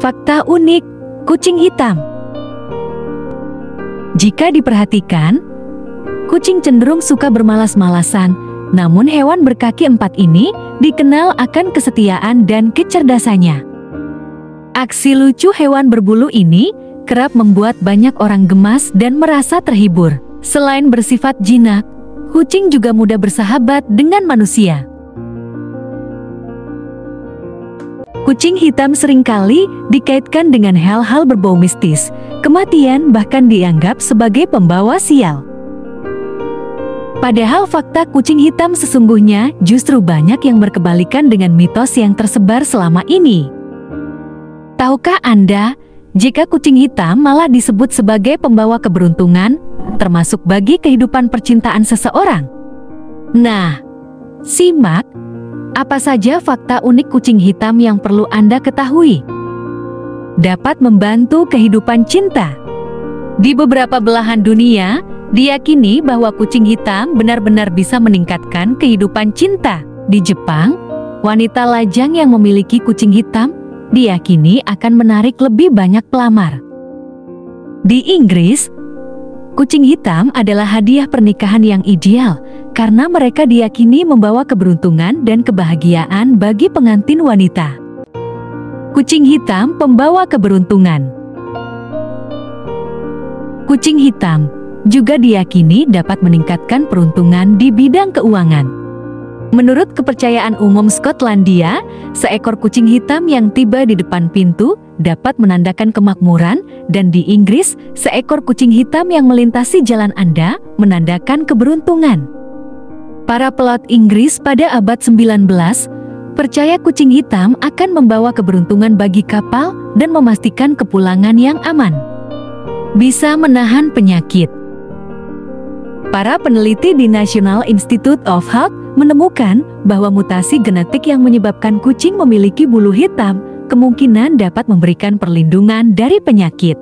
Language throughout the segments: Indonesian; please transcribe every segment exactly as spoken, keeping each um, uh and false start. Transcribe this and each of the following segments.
Fakta unik, kucing hitam. Jika diperhatikan, kucing cenderung suka bermalas-malasan, namun hewan berkaki empat ini dikenal akan kesetiaan dan kecerdasannya. Aksi lucu hewan berbulu ini kerap membuat banyak orang gemas dan merasa terhibur. Selain bersifat jinak, kucing juga mudah bersahabat dengan manusia. Kucing hitam seringkali dikaitkan dengan hal-hal berbau mistis. Kematian bahkan dianggap sebagai pembawa sial. Padahal fakta kucing hitam sesungguhnya justru banyak yang berkebalikan dengan mitos yang tersebar selama ini. Tahukah Anda, jika kucing hitam malah disebut sebagai pembawa keberuntungan, termasuk bagi kehidupan percintaan seseorang? Nah, simak apa saja fakta unik kucing hitam yang perlu Anda ketahui? Dapat membantu kehidupan cinta. Di beberapa belahan dunia, diyakini bahwa kucing hitam benar-benar bisa meningkatkan kehidupan cinta. Di Jepang, wanita lajang yang memiliki kucing hitam diyakini akan menarik lebih banyak pelamar. Di Inggris, kucing hitam adalah hadiah pernikahan yang ideal karena mereka diyakini membawa keberuntungan dan kebahagiaan bagi pengantin wanita. Kucing hitam pembawa keberuntungan. Kucing hitam juga diyakini dapat meningkatkan peruntungan di bidang keuangan. Menurut kepercayaan umum Skotlandia, seekor kucing hitam yang tiba di depan pintu dapat menandakan kemakmuran, dan di Inggris, seekor kucing hitam yang melintasi jalan Anda menandakan keberuntungan. Para pelaut Inggris pada abad sembilan belas percaya kucing hitam akan membawa keberuntungan bagi kapal dan memastikan kepulangan yang aman. Bisa menahan penyakit. Para peneliti di National Institute of Health menemukan bahwa mutasi genetik yang menyebabkan kucing memiliki bulu hitam kemungkinan dapat memberikan perlindungan dari penyakit.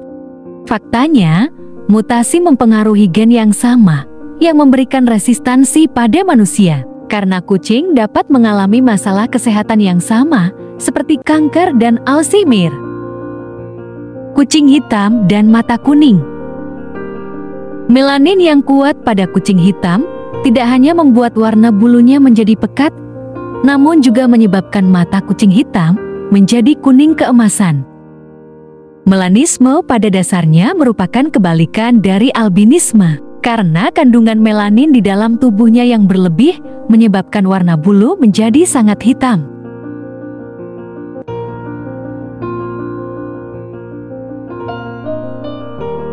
Faktanya, mutasi mempengaruhi gen yang sama yang memberikan resistansi pada manusia. Karena kucing dapat mengalami masalah kesehatan yang sama, seperti kanker dan Alzheimer. Kucing hitam dan mata kuning. Melanin yang kuat pada kucing hitam tidak hanya membuat warna bulunya menjadi pekat, namun juga menyebabkan mata kucing hitam menjadi kuning keemasan. Melanisme pada dasarnya merupakan kebalikan dari albinisme. Karena kandungan melanin di dalam tubuhnya yang berlebih menyebabkan warna bulu menjadi sangat hitam.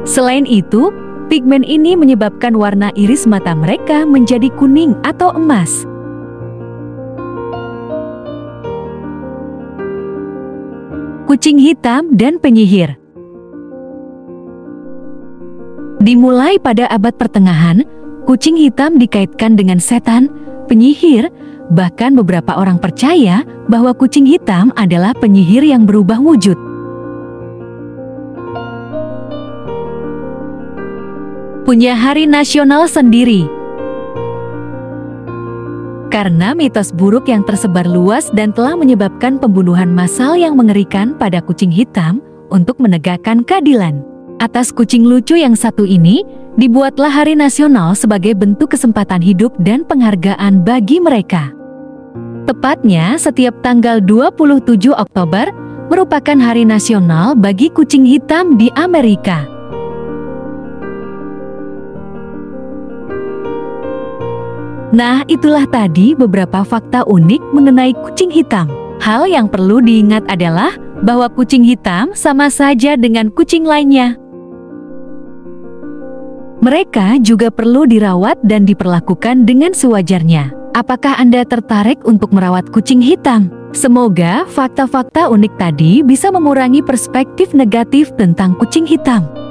Selain itu, pigmen ini menyebabkan warna iris mata mereka menjadi kuning atau emas. Kucing hitam dan penyihir. Dimulai pada abad pertengahan, kucing hitam dikaitkan dengan setan, penyihir, bahkan beberapa orang percaya bahwa kucing hitam adalah penyihir yang berubah wujud. Punya hari nasional sendiri. Karena mitos buruk yang tersebar luas dan telah menyebabkan pembunuhan massal yang mengerikan pada kucing hitam untuk menegakkan keadilan. Atas kucing lucu yang satu ini, dibuatlah hari nasional sebagai bentuk kesempatan hidup dan penghargaan bagi mereka. Tepatnya, setiap tanggal dua puluh tujuh Oktober merupakan hari nasional bagi kucing hitam di Amerika. Nah, itulah tadi beberapa fakta unik mengenai kucing hitam. Hal yang perlu diingat adalah bahwa kucing hitam sama saja dengan kucing lainnya. Mereka juga perlu dirawat dan diperlakukan dengan sewajarnya. Apakah Anda tertarik untuk merawat kucing hitam? Semoga fakta-fakta unik tadi bisa mengurangi perspektif negatif tentang kucing hitam.